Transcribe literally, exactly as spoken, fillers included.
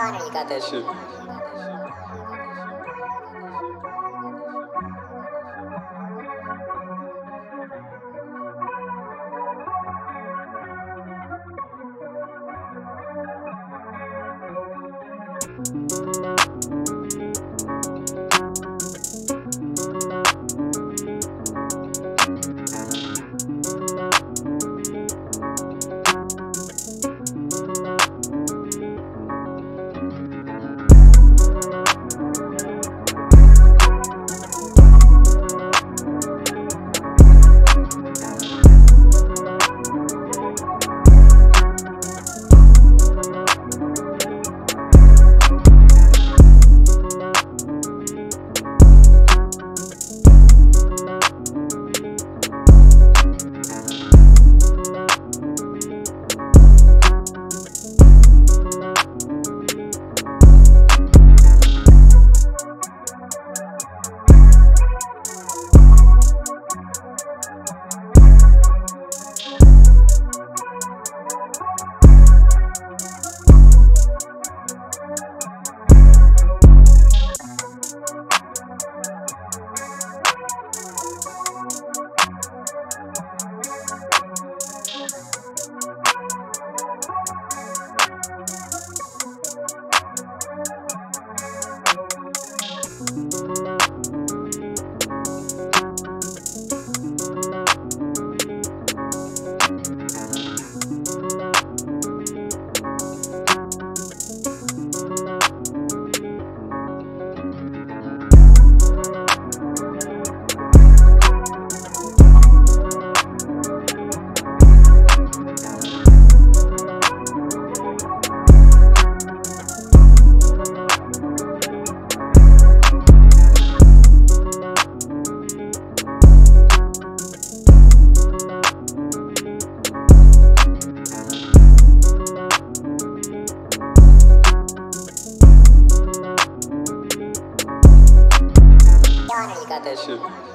honor you got that shit. Got that shit.